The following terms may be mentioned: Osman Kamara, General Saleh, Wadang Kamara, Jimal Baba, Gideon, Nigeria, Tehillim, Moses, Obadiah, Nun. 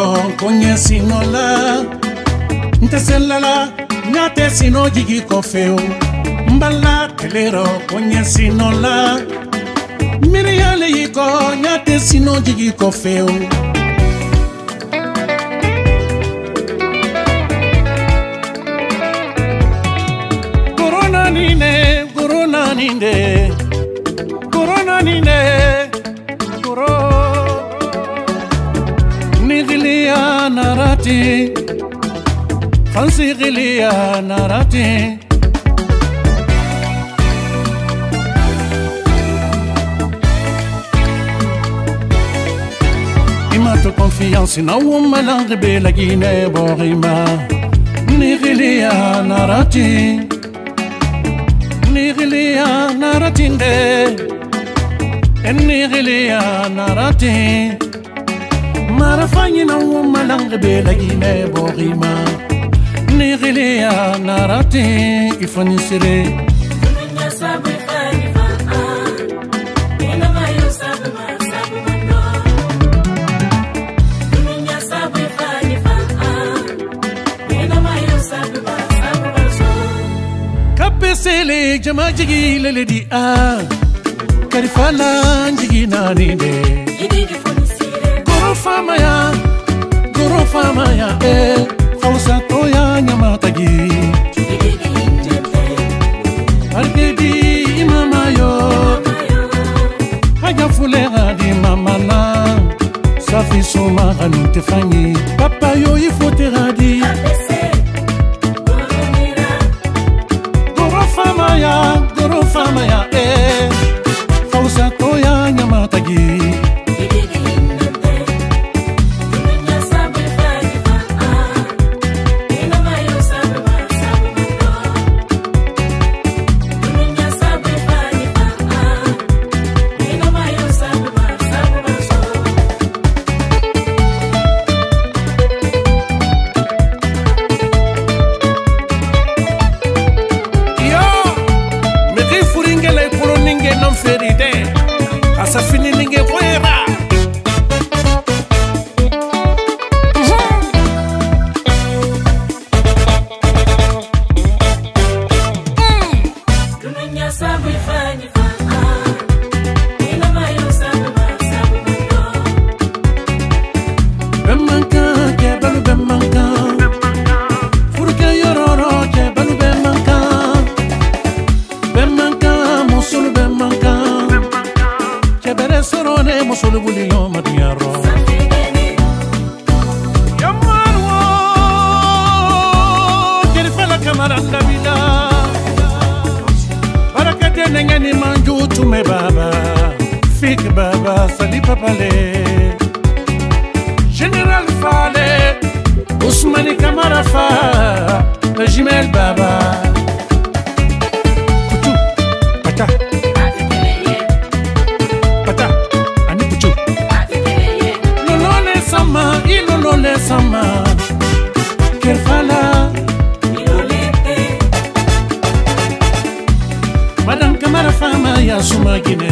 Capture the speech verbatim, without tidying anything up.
Koro konye sinola Nteselala Ngate sino jigi kofeo Mbala telero konye sinola Miriale yiko Ngate sino jigi kofeo Corona nine Corona nine Corona nine Corona Nigilia narati, fancy gilia narati. Imate confiance na woman rebela Guinée borima. Nigilia narati, nigilia narati de, nigilia narati. Marafani na womalang bela Guinée borima Nigeria narati ifanisire Kapesele jama jigi lele di a Karifala jigi nani de Gorofamaya, gorofamaya, eh, falsa toya nyamatagi. Argedi imamayo, hajafulera di mamana, safi soma ganute fanyi, papa yo ifotera di. Gorofamaya, gorofamaya, eh, falsa toya nyamatagi. General Saleh, Osman Kamara fa, Jimal Baba. Kuchu, pata, pata, ani kuchu. Lolole sama, ilolole sama, kerfala, ilolete. Wadang Kamara fa ma ya suma gine.